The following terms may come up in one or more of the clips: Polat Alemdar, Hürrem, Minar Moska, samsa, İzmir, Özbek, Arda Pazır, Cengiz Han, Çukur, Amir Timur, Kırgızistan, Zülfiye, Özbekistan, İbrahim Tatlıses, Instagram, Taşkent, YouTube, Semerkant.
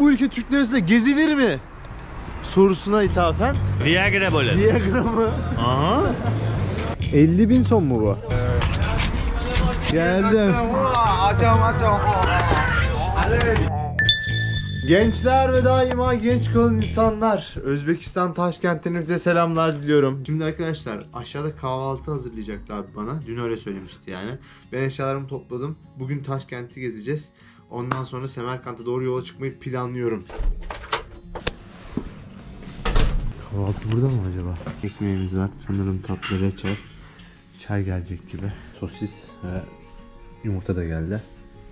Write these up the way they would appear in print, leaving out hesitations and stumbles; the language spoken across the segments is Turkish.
Bu ülke Türk lirasıyla gezilir mi sorusuna ithafen Viagra böyle. Viagra mı? Aha. 50.000 son mu bu? Geldim. Gençler ve daima genç kalan insanlar, Özbekistan Taşkent'ten bize selamlar diliyorum. Şimdi arkadaşlar aşağıda kahvaltı hazırlayacaklar bana. Dün öyle söylemişti yani. Ben eşyalarımı topladım. Bugün Taşkent'i gezeceğiz. Ondan sonra Semerkant'a doğru yola çıkmayı planlıyorum. Kahvaltı burada mı acaba? Ekmeğimiz var. Sanırım tatlı reçel. Çay gelecek gibi. Sosis ve yumurta da geldi.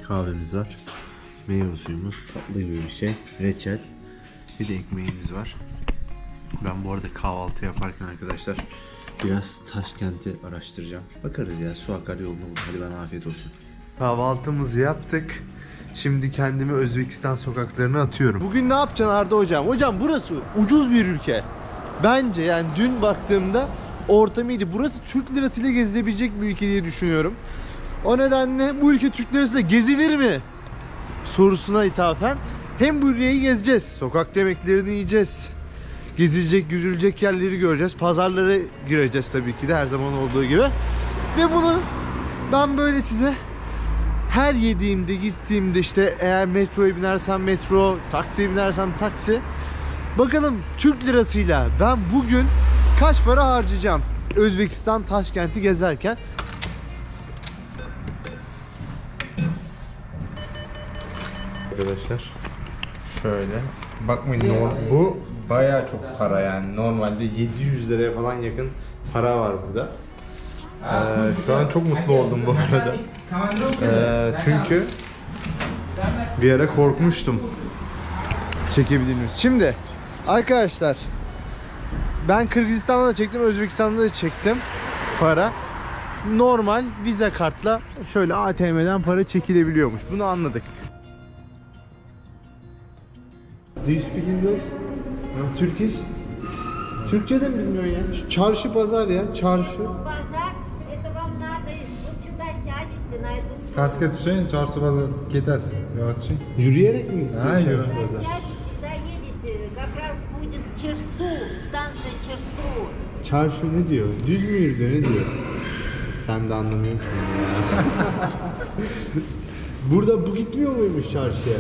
Kahvemiz var. Meyve suyumuz, tatlı gibi bir şey, reçel, bir de ekmeğimiz var. Ben bu arada kahvaltı yaparken arkadaşlar biraz Taşkent'i araştıracağım. Bakarız ya, su akar yolunu bulur. Hadi bana afiyet olsun. Kahvaltımızı yaptık. Şimdi kendimi Özbekistan sokaklarına atıyorum. Bugün ne yapacaksın Arda hocam? Hocam burası ucuz bir ülke. Bence yani dün baktığımda ortamıydı. Burası Türk lirasıyla gezilebilecek bir ülke diye düşünüyorum. O nedenle bu ülke Türk lirasıyla gezilir mi sorusuna ithafen hem bu ülkeyi gezeceğiz, sokak yemeklerini yiyeceğiz, gezilecek, güzülecek yerleri göreceğiz, pazarlara gireceğiz tabii ki de her zaman olduğu gibi. Ve bunu ben böyle size her yediğimde, gittiğimde işte eğer metroya binersem metro, taksiye binersem taksi, bakalım Türk lirasıyla ben bugün kaç para harcayacağım Özbekistan Taşkent'i gezerken. Arkadaşlar şöyle bakmayın, bu bayağı çok para yani, normalde 700 liraya falan yakın para var burada. Şu an çok mutlu oldum bu arada, çünkü bir ara korkmuştum çekebilir miyiz. Şimdi arkadaşlar ben Kırgızistan'da da çektim, Özbekistan'da da çektim para. Normal Visa kartla şöyle ATM'den para çekilebiliyormuş, bunu anladık. Do you speak English? No. Turkish? Türkçe de mi bilmiyorsun ya? Şu çarşı pazar ya, çarşı. Pazar, это вам надо, вот сюда сядете, найдете. Kasket düşün, çarşı pazar gidersin. Yürüyerek mi? Ha, yürüyerek. Çarşı ne diyor? Düz mü yürüdü, ne diyor? Sen de anlamıyorsun ya. Burada bu gitmiyor muymuş çarşıya?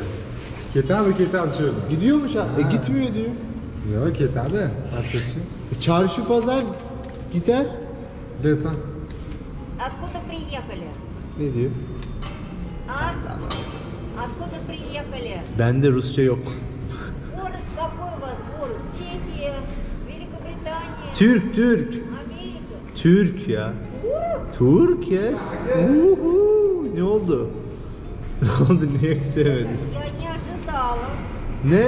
Ketabı ketab söylüyor. Gidiyormuş ha. Gitmiyor diyor. Yok ketabı. Başkası. Çarşı pazar gider. Deta. Откуда приехали? Ne diyor? Откуда приехали? Bende Rusça yok. Город какой у вас город? Чехия, Великобритания. Türk, Türk. Amerika. Türk ya. Türk yes. Uhu. Ne oldu? Ne oldu? Niye sevmedin? Ne?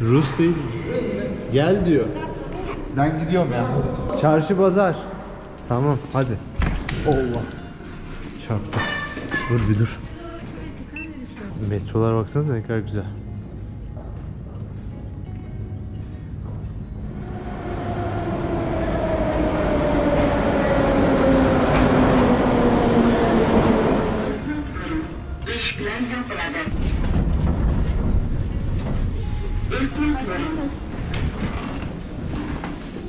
Rus değil. Gel diyor. Ben gidiyorum ya. Çarşı pazar. Tamam hadi. Allah. Çarptı. Dur bir dur. Metrolar baksanıza ne kadar güzel.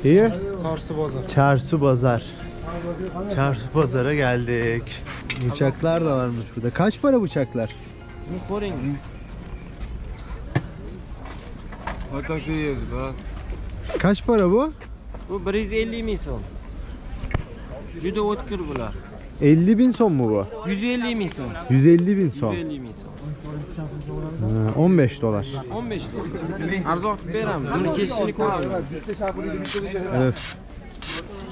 Here? Çarşı pazar. Çarşı pazar. Çarşı pazara geldik. Bıçaklar da varmış burada. Kaç para bıçaklar? Kaç para bu? Bu 150.000 son. Juda o'tkir bular. 50.000 son mu bu? 150.000 son. 150.000 son. 15 dolar. 15 dolar. Arzu artık veremez. Bunu keşişini koydum. Evet.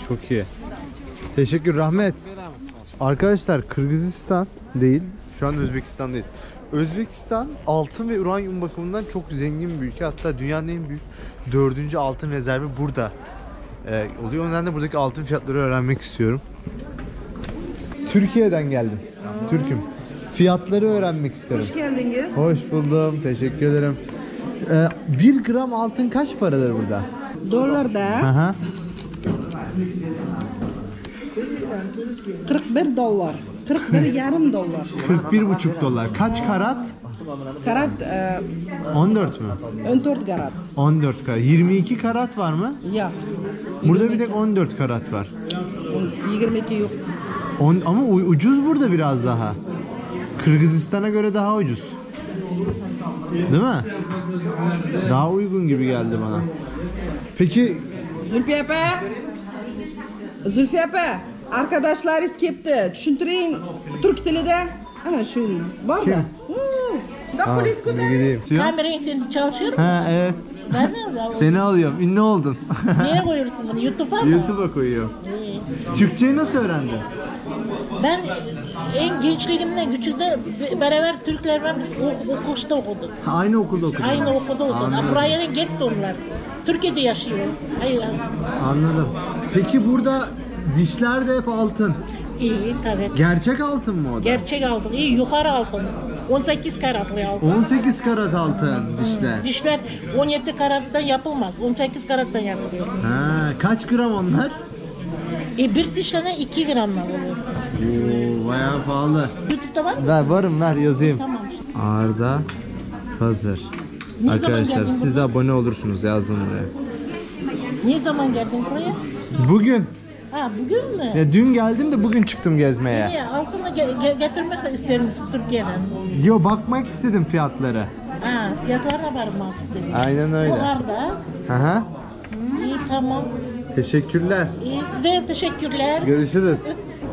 Çok iyi. Teşekkür, rahmet. Arkadaşlar Kırgızistan değil, şu an Özbekistan'dayız. Özbekistan altın ve uranyum bakımından çok zengin bir ülke. Hatta dünyanın en büyük 4. altın rezervi burada oluyor. O yüzden de buradaki altın fiyatları öğrenmek istiyorum. Türkiye'den geldim. Türk'üm. Fiyatları öğrenmek isterim. Hoş geldiniz. Hoş buldum. Teşekkür ederim. 1 gram altın kaç paradır burada? Dolarda. Aha. 41 dolar. 41,5 dolar. 41,5 dolar. Kaç karat? Karat 14 mü? 14 karat. 14 karat. 22 karat var mı? Ya. Burada bir tek 14 karat var. 22 yok. Ama ucuz burada biraz daha. Kırgızistan'a göre daha ucuz. Değil mi? Daha uygun gibi geldi bana. Peki. Zülfiye abla. Zülfiye abla. Arkadaşlarız kepti. Düşündüreyim. Türk dili de. Ana şu. Var mı? Aa, kamerayı sen çalışıyor musun? Ha, evet. Ben seni alıyorum. Ünlü oldun. Neye koyuyorsun bunu? YouTube'a mı? YouTube'a koyuyorum. Türkçeyi nasıl öğrendin? Ben en gençliğimde, küçükte beraber Türkler ben okulda okudum. Aynı okulda okudum. Aynı okulda okudum. Buraya gitti onlar. Türkiye'de yaşıyor. Hayır. Anladım. Peki burada dişler de hep altın. İyi tabii. Gerçek altın mı o da? Gerçek altın. İyi yukarı altın. 18 karatlı altın. 18 karat altın dişler. Hmm, dişler 17 karattan yapılmaz. 18 karattan yapılıyor. Ha, kaç gram onlar? Bir dişlerine 2 gram oluyor. Oo, bayağı pahalı. YouTube'da var mı? Varım, yazayım. Tamam. Arda Pazır. Ne arkadaşlar siz de abone olursunuz, yazın buraya. Ne zaman geldin buraya? Bugün. Ha, bugün mü? Ya dün geldim de bugün çıktım gezmeye. Niye? Altını getirmek ister misin Türkiye'den? Yo, bakmak istedim fiyatlara. Ha, fiyatlara varmak istedim. Aynen öyle. Onlar da. Aha. İyi, tamam. Teşekkürler. İyi, size teşekkürler. Görüşürüz.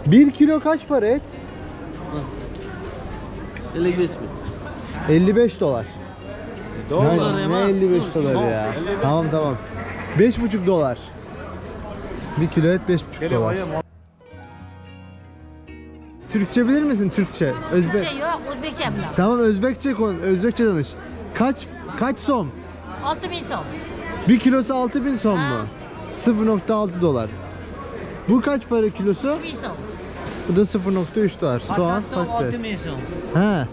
1 kilo kaç para et? 55 bin. 55 dolar. Dolar ne 55 dolar ya? Tamam. 5,5 dolar. 1 kilo et 5,5 dolar. Türkçe bilir misin? Türkçe. Türkçe yok, Özbekçe bilir. Tamam, Özbekçe konu, Özbekçe danış. Kaç som? 6000 som. 1 kilosu 6000 som mu? 0,6 dolar. Bu kaç para kilosu? 3000 som. Bu da 0,3 dolar. Soğan, patates. 6000 som. He.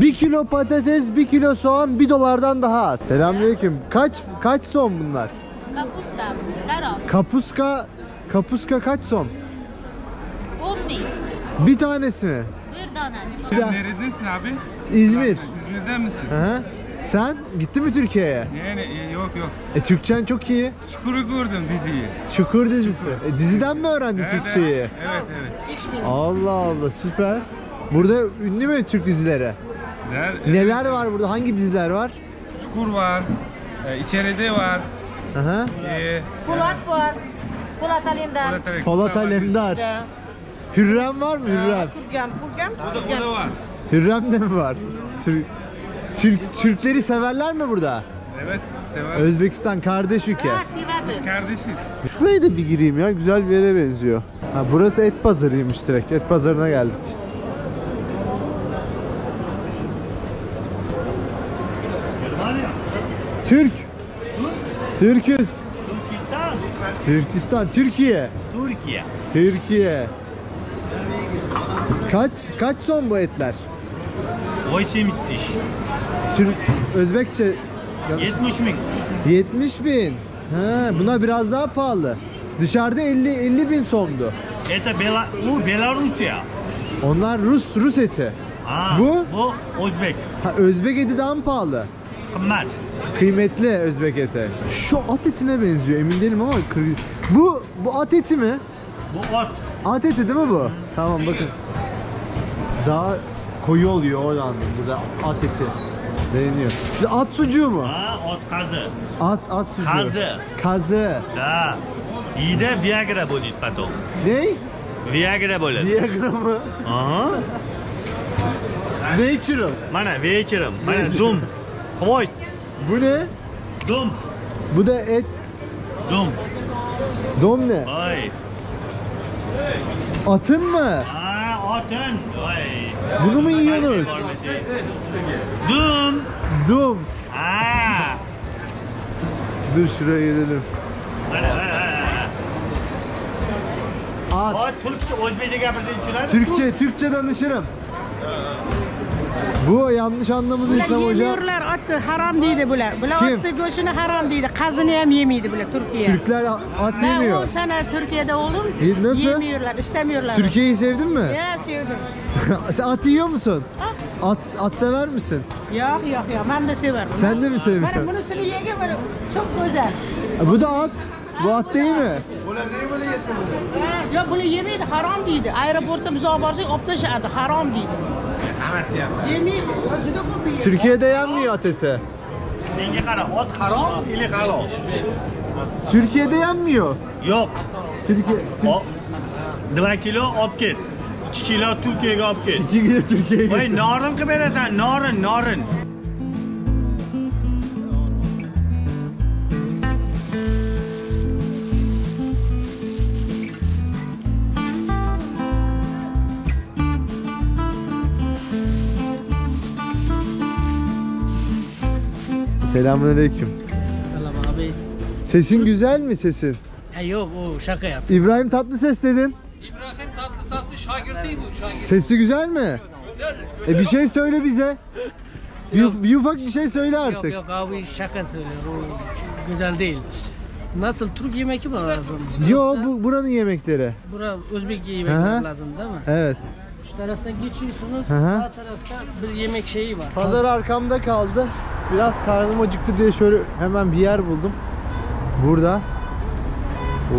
1 kilo patates, 1 kilo soğan 1 dolardan daha az. Selamünaleyküm. Kaç som bunlar? Kapuska, karo. Kapuska kaç som? 10.000. Bir tanesi mi? Bir tanesi. Neredesin abi? İzmir. İzmir'den misin? Hı. Sen gittin mi Türkiye'ye? Yani yok. Türkçen çok iyi. Çukur'u gördüm, diziyi. Çukur dizisi. Çukur. Diziden mi öğrendin Türkçeyi? Evet. Allah süper. Burada ünlü mü Türk dizileri? Neler var burada? Hangi diziler var? Çukur var. İçeride var. Aha. Polat var. Polat Alemdar. Polat Alemdar. Hürrem var mı? Hürrem. Hürrem. Burada var. Hürrem de mi var? Türkleri severler mi burada? Evet, sever. Özbekistan kardeş ülke. Biz kardeşiz. Şuraya da bir gireyim ya. Güzel bir yere benziyor. Ha, burası et pazarıymış direkt. Et pazarına geldik. Türküz. Türkistan. Türkiye. Kaç son bu etler? 80 diş. Özbekçe 70.000. 70.000. Ha, buna biraz daha pahalı. Dışarıda 50.000 somdu. Eta Belarusya. Onlar Rus eti. Aa, bu Özbek. Ha, Özbek eti daha mı pahalı? Kıymetli Özbek eti. Şu at etine benziyor, emin değilim ama bu at eti mi? Bu at. At eti değil mi bu? Hı. Tamam, bakın. Daha koyu oluyor oradan. Burada at eti deniliyor. Şu at sucuğu mu? Ha, at kazı. At sucuğu. Kazı. Da. İyi de Viagra bolit pato. Ne? Viagra bolit. Viagra mı? Aha. Ne içiyorum? Bana zoom. Koy. Bu ne? Dom. Bu da et. Dom. Dom ne? Ay. Atın mı? Aa, atın. Ay. Bunu mu yiyorsunuz? Dom. Aa. Dur şuraya gelelim. At. Türkçe danışırım. Bu yanlış anlamadıysa hocam. Yemiyorlar atı, haram dedi bula. Bula atı göğsünü haram dedi. Kazını hem yemiydi bula Türkiye. Türkler at yemiyor. Ben 10 sene Türkiye'de oğlum. Nasıl? Yemiyorlar, istemiyorlar. Türkiye'yi sevdin mi? Ya sevdim. Sen at yiyor musun? Ha? At sever misin? Yok, ben de severim. Sen de mi seviyorsun? Ben bunu söyleyeyim, çok güzel. Bu da at. Bu at değil mi? Buna neyi böyle yesin? Ya bunu yemeydi, haram değildi. Aeroportta bize abarsak optaşardı, haram değildi. Hamas yapma. Yemeydi, acıda kopuyor. Türkiye'de yenmiyor at eti. Neye kadar? Ot haram, ili haram. Türkiye'de yenmiyor. Yok. Türkiye. 2 kilo op ket. 2 kilo Türkiye'ye op ket. 2 kilo Türkiye'ye get. Vay narın ki bana sen, narın. Selamünaleyküm. Selam abi. Sesin güzel mi sesin? Yok, o şaka yap. İbrahim Tatlıses dedin. İbrahim Tatlıses'li şagirdi bu şagirdi. Sesi güzel mi? Güzel. Bir şey söyle bize. Bir ufak bir şey söyle artık. Yok abi, şaka söylüyorum. Güzel değil. Nasıl Türk yemeği mi lazım? Yok, buranın yemekleri. Bura Özbek yemekleri lazım değil mi? Evet. Şu taraftan geçiyorsunuz. Sağ tarafta bir yemek şeyi var. Pazar arkamda kaldı. Biraz karnım acıktı diye şöyle hemen bir yer buldum. Burada. O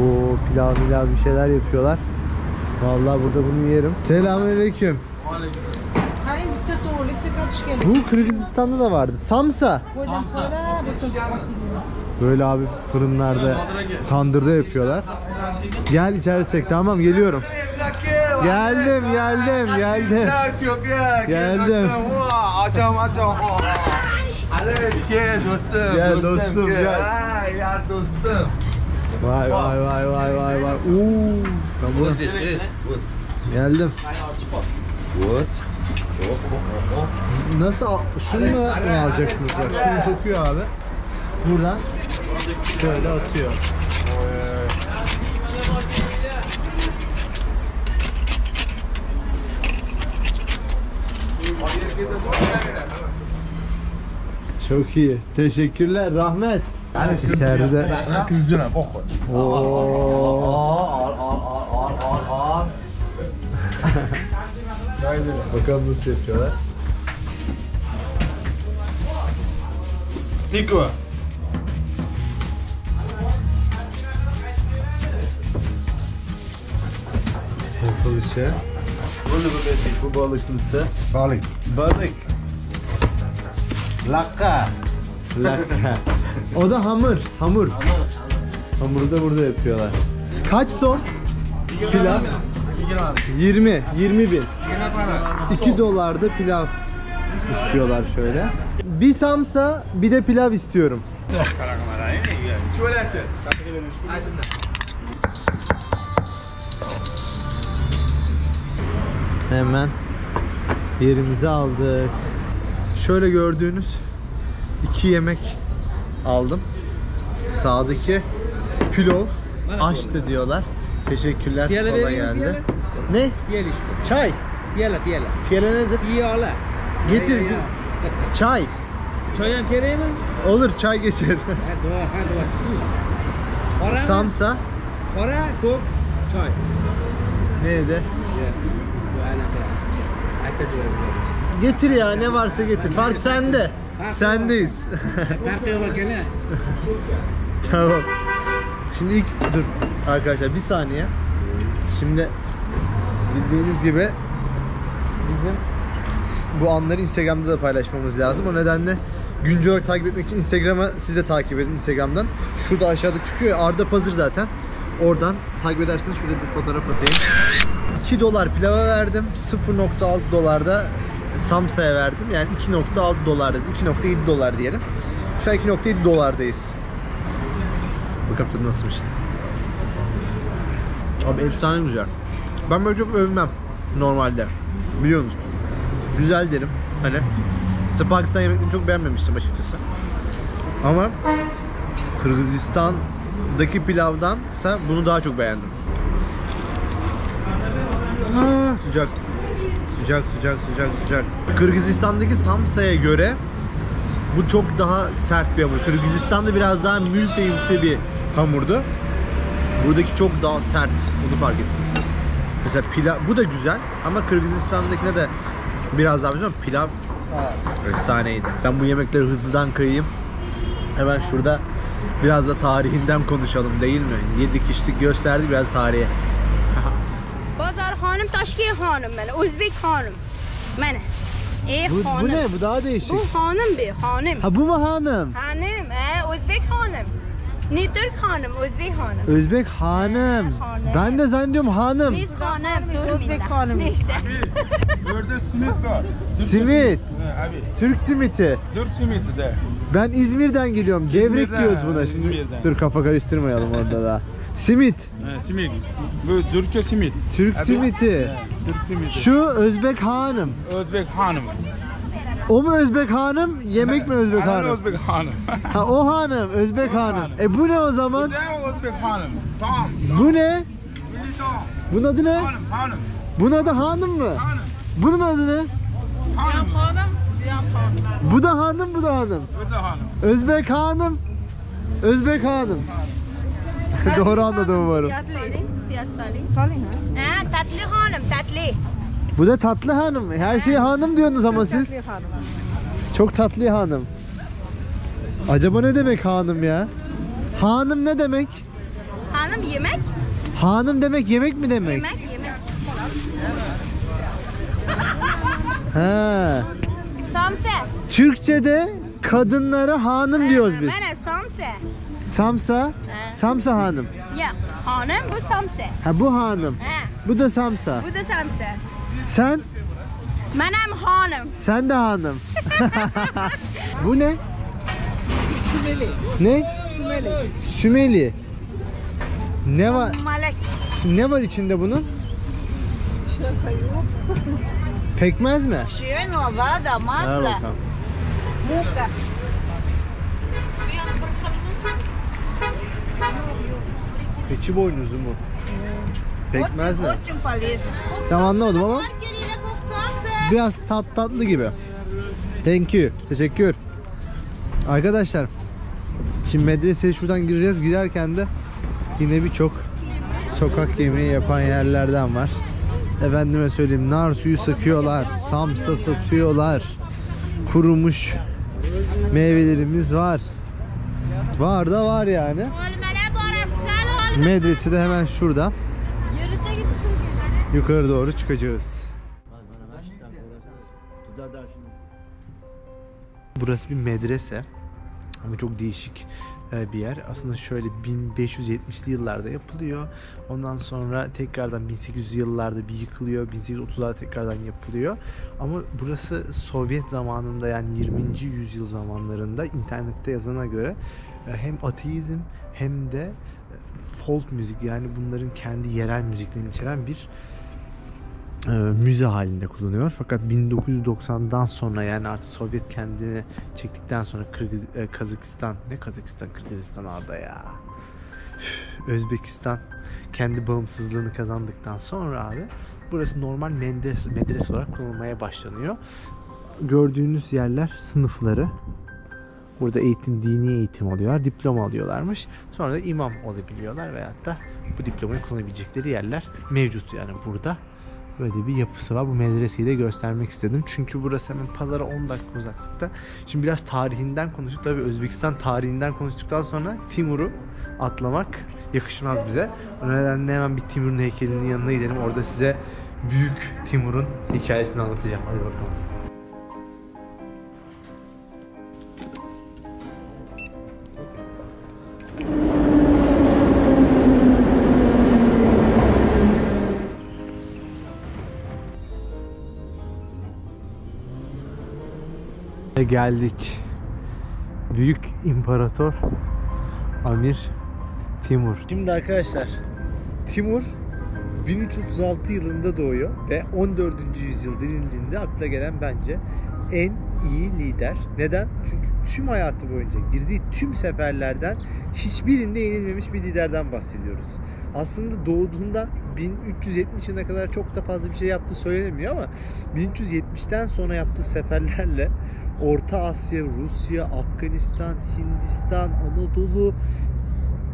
pilav bir şeyler yapıyorlar. Vallahi burada bunu yerim. Selamünaleyküm. Aleyküm. Bu Kırgızistan'da da vardı. Samsa. Böyle abi fırınlarda, tandırda yapıyorlar. Gel içeri çek. Tamam, geliyorum. Geldim. Geldim. Açam. Gel dostum. Gel dostum. Vay. Uuu. Tamam. Geldim. What? Nasıl? Şununla alacaksınız bak. Şunu sokuyor abi. Buradan şöyle atıyor. Çok iyi. Teşekkürler. Rahmet. Yani içeride. Kılcınam. Bakalım nasıl yapıyorlar. Stiko. Balıklısı. Bu balıklısı. Balık. Lakka. O da hamur. Hamuru da burada yapıyorlar. Kaç son? Pilav. 20 bin. 2 dolarda pilav istiyorlar şöyle. Bir samsa, bir de pilav istiyorum. Hemen yerimizi aldık. Şöyle gördüğünüz 2 yemek aldım. Sağdaki pilav açtı diyorlar. Teşekkürler. Kola geldi. Ne? Yel işte. Çay. Piyala. Piyala nedir? Piyala. Getir. Çay. Çayam kereyim mi? Olur, çay getir. Hadi. Samsa. Kora, kok, çay. Neydi? Getir ya, ne varsa getir. Fark sende. Sendeyiz. Tamam. Şimdi dur arkadaşlar, bir saniye. Şimdi bildiğiniz gibi bizim bu anları Instagram'da da paylaşmamız lazım. O nedenle güncel olarak takip etmek için Instagram'a siz de takip edin Instagram'dan. Şurada aşağıda çıkıyor Arda Pazır zaten. Oradan takip ederseniz şurada bir fotoğraf atayım. 2 dolar pilava verdim. 0.6 dolarda samsa'ya verdim. Yani 2.6 dolardayız. 2.7 dolar diyelim. Şu an 2.7 dolardayız. Bakalım tadı nasılmış. Abi efsane güzel. Ben böyle çok övmem normalde. Biliyorsunuz. Güzel derim. Hani işte Pakistan yemeklerini çok beğenmemiştim açıkçası. Ama Kırgızistan'daki pilavdansa bunu daha çok beğendim. Sıcak. Kırgızistan'daki samsa'ya göre bu çok daha sert bir hamur. Kırgızistan'da biraz daha mülteyimsi bir hamurdu. Buradaki çok daha sert. Bunu fark ettim. Mesela pilav, bu da güzel ama Kırgızistan'dakine de Biraz daha bizim pilav efsaneydi. Ben bu yemekleri hızlıdan kıyayım. Hemen şurada biraz da tarihinden konuşalım, değil mi? Yedik içtik, gösterdik biraz tarihe. Bazar hanım, Taşkiye hanım bana, Özbek hanım bana. Bu ne? Bu daha değişik. Bu hanım bir hanım. Ha bu mu hanım? Hanım, Özbek hanım. Ne Türk hanım, Özbek hanım. Özbek hanım. Ben de zannediyorum hanım. Biz hanım, Özbek hanım. Ne işte? Burada simit var. Simit. Türk simiti. Türk simiti de. Ben İzmir'den geliyorum. Gevrek diyoruz buna şimdi. Dur kafa karıştırmayalım orada da. Simit. Simit. Bu Türkçe simit. Türk simiti. Türk simiti. Şu Özbek hanım. Özbek hanım. O mu Özbek hanım? Yemek mi Özbek hanım? Özbek hanım. Ha o hanım, Özbek hanım. E bu ne o zaman? Bu ne Özbek hanım? Tamam. Bu ne? Bunun adı ne? Hanım, hanım. Bunun adı hanım mı? Hanım. Bunun adı ne? Hanım. Hanım. Bu da hanım, bu da hanım. Bu da hanım. Özbek hanım. Özbek hanım. Doğru anladım umarım. Salih. Ha, tatlı hanım, tatlı. Bu da tatlı hanım. Her şeye hanım diyorsunuz ama siz. Çok tatlı hanım. Acaba ne demek hanım ya? Hanım ne demek? Hanım yemek. Hanım demek yemek mi demek? Yemek, yemek. Ha. Samsa. Türkçe'de kadınlara hanım diyoruz biz. Samsa. Samsa. Samsa hanım. Ya hanım bu samsa. Ha bu hanım. Bu da samsa. Bu da samsa. Sen? Benim hanım. Sen de hanım. Bu ne? Sümeli. Ne? Sümeli. Sümeli. Ne var? Ne var içinde bunun? Pekmez mi? Masla. Muka. Keçi boynuzu mu? Pekmez mi? Tamam anladım ama biraz tatlı gibi. Thank you. Teşekkür. Arkadaşlar şimdi medreseye şuradan gireceğiz. Girerken de yine birçok sokak yemeği yapan yerlerden var. Efendime söyleyeyim nar suyu sıkıyorlar. Samsa satıyorlar. Kurumuş meyvelerimiz var. Var da var yani. Medrese de hemen şurada. Yukarı doğru çıkacağız. Burası bir medrese ama çok değişik bir yer. Aslında şöyle 1570'li yıllarda yapılıyor. Ondan sonra tekrardan 1800'lü yıllarda bir yıkılıyor. 1830'larda tekrardan yapılıyor. Ama burası Sovyet zamanında yani 20. yüzyıl zamanlarında internette yazana göre hem ateizm hem de folk müzik yani bunların kendi yerel müziklerini içeren bir müze halinde kullanıyor. Fakat 1990'dan sonra yani artık Sovyet kendini çektikten sonra Kırgızistan Arda ya. Özbekistan kendi bağımsızlığını kazandıktan sonra abi burası normal medrese olarak kullanılmaya başlanıyor. Gördüğünüz yerler sınıfları. Burada dini eğitim alıyorlar, diploma alıyorlarmış. Sonra da imam olabiliyorlar veyahut da bu diplomayı kullanabilecekleri yerler mevcut yani burada. Böyle bir yapısı var. Bu medreseyi de göstermek istedim. Çünkü burası hemen pazara 10 dakika uzaklıkta. Şimdi biraz tarihinden konuştuk. Tabii Özbekistan tarihinden konuştuktan sonra Timur'u atlamak yakışmaz bize. O nedenle hemen bir Timur'un heykelinin yanına gidelim. Orada size büyük Timur'un hikayesini anlatacağım. Hadi bakalım. Geldik. Büyük İmparator Amir Timur. Şimdi arkadaşlar Timur 1336 yılında doğuyor ve 14. yüzyıl denildiğinde akla gelen bence en iyi lider. Neden? Çünkü tüm hayatı boyunca girdiği tüm seferlerden hiçbirinde yenilmemiş bir liderden bahsediyoruz. Aslında doğduğundan 1370 yılına kadar çok da fazla bir şey yaptığı söylenemiyor ama 1370'ten sonra yaptığı seferlerle Orta Asya, Rusya, Afganistan, Hindistan, Anadolu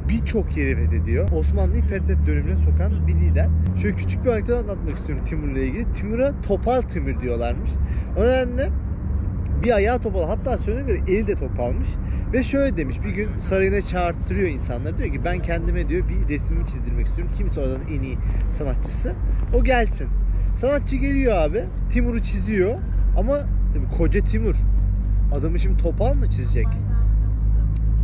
birçok yeri fethediyor. Osmanlı'yı fetret dönemine sokan bir lider. Şöyle küçük bir anekdot anlatmak istiyorum Timur'la ilgili. Timur'a Topal Timur diyorlarmış. O nedenle bir ayağı topal, hatta söylediğim gibi eli de topalmış ve şöyle demiş, bir gün sarayına çağırttırıyor insanları, diyor ki ben kendime diyor bir resmimi çizdirmek istiyorum, kimse oradan en iyi sanatçısı, o gelsin. Sanatçı geliyor abi, Timur'u çiziyor ama koca Timur, adamı şimdi topal mı çizecek?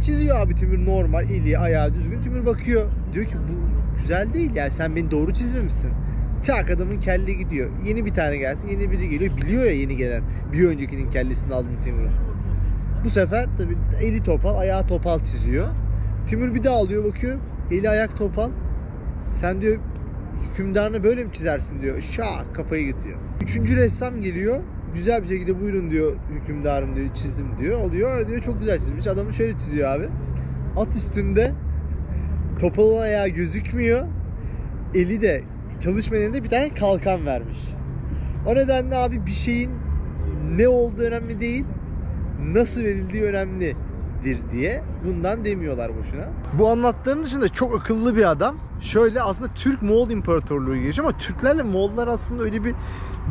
Çiziyor abi Timur, normal eli ayağı düzgün. Timur bakıyor, diyor ki bu güzel değil yani, sen beni doğru çizmemişsin. Çak, adamın kelli gidiyor. Yeni bir tane gelsin, yeni biri geliyor. Biliyor ya yeni gelen, bir öncekinin kellesini aldım Timur'a. Bu sefer tabii eli topal, ayağı topal çiziyor. Timur bir daha alıyor, bakıyor. Eli ayak topal. Sen diyor hükümdarını böyle mi çizersin diyor. Şak, kafayı gidiyor. Üçüncü ressam geliyor. Güzel bir şekilde buyurun diyor hükümdarım diyor, çizdim diyor. Alıyor diyor, çok güzel çizmiş. Adamı şöyle çiziyor abi. At üstünde, topalın ayağı gözükmüyor. Eli de çalışmayan da bir tane kalkan vermiş. O nedenle abi bir şeyin ne olduğu önemli değil, nasıl verildiği önemlidir diye bundan demiyorlar boşuna. Bu anlattığım dışında çok akıllı bir adam. Şöyle aslında Türk-Moğol İmparatorluğu geçiyor ama Türklerle Moğollar aslında öyle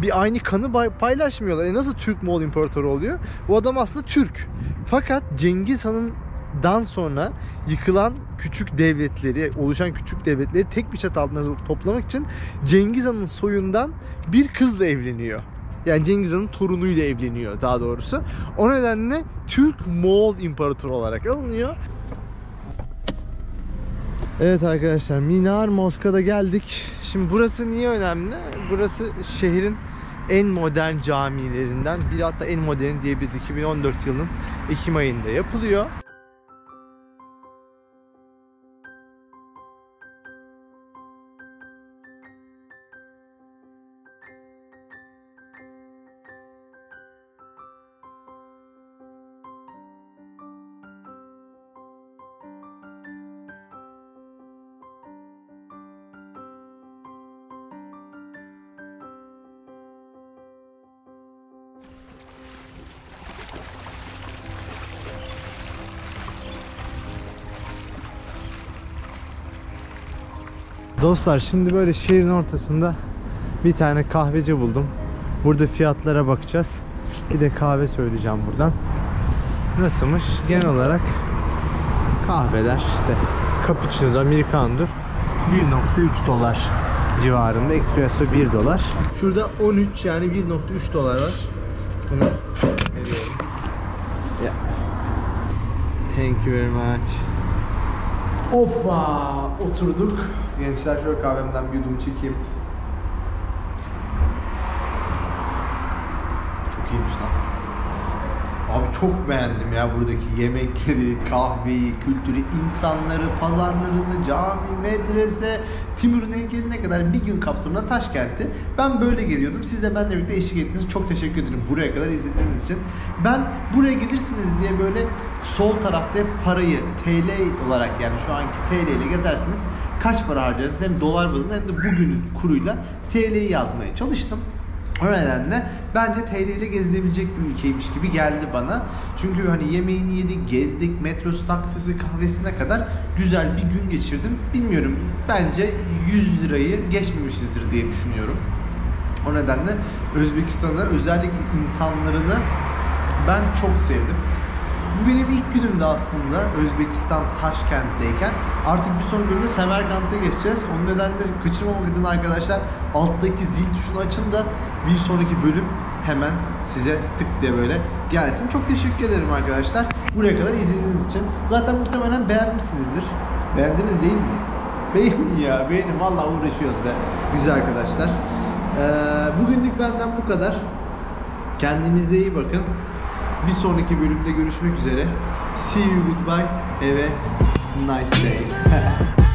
bir aynı kanı paylaşmıyorlar. Nasıl Türk-Moğol İmparatoru oluyor? Bu adam aslında Türk. Fakat Cengiz Han'ın dan sonra yıkılan küçük devletleri, oluşan küçük devletleri tek bir çatı altında toplamak için Cengiz Han'ın soyundan bir kızla evleniyor. Yani Cengiz Han'ın torunuyla evleniyor daha doğrusu. O nedenle Türk-Moğol İmparatoru olarak alınıyor. Evet arkadaşlar, Minar Moska'da geldik. Şimdi burası niye önemli? Burası şehrin en modern camilerinden biri, hatta en moderni diyebiliriz. 2014 yılının Ekim ayında yapılıyor. Dostlar, şimdi böyle şehrin ortasında bir tane kahveci buldum. Burada fiyatlara bakacağız. Bir de kahve söyleyeceğim buradan. Nasılmış? Genel olarak kahveler işte cappuccino, americano'dur, 1.3 dolar civarında. Espresso 1 dolar. Şurada 13, yani 1.3 dolar var. Bunu veriyorum. Yeah. Thank you very much. Hoppa! Oturduk. Gençler, şöyle kahvemden bir yudum çekeyim. Çok iyiymiş lan. Abi çok beğendim ya buradaki yemekleri, kahveyi, kültürü, insanları, pazarlarını, cami, medrese, Timur'un heykeline kadar bir gün kapsamında Taşkent'i ben böyle geliyordum. Siz de benimle birlikte eşlik ettiniz. Çok teşekkür ederim buraya kadar izlediğiniz için. Ben buraya gelirsiniz diye böyle sol tarafta parayı TL olarak, yani şu anki TL ile gezersiniz. Kaç para harcarız? Hem dolar bazında hem de bugünün kuruyla TL'yi yazmaya çalıştım. O nedenle bence TL ile gezilebilecek bir ülkeymiş gibi geldi bana. Çünkü hani yemeğini yedik, gezdik, metrosu, taksisi, kahvesine kadar güzel bir gün geçirdim. Bilmiyorum, bence 100 lirayı geçmemişizdir diye düşünüyorum. O nedenle Özbekistan'ı, özellikle insanlarını ben çok sevdim. Bu benim ilk günümde aslında Özbekistan Taşkent'teyken. Artık bir son günde Semerkant'a geçeceğiz. Onun nedenle kaçırmamak adına arkadaşlar alttaki zil tuşunu açın da bir sonraki bölüm hemen size tık diye böyle gelsin. Çok teşekkür ederim arkadaşlar buraya kadar izlediğiniz için. Zaten muhtemelen beğenmişsinizdir. Beğendiniz değil mi? Beğenin ya, beğenin. Vallahi uğraşıyoruz be güzel arkadaşlar. Bugünlük benden bu kadar. Kendinize iyi bakın. Bir sonraki bölümde görüşmek üzere. See you, goodbye, have a nice day.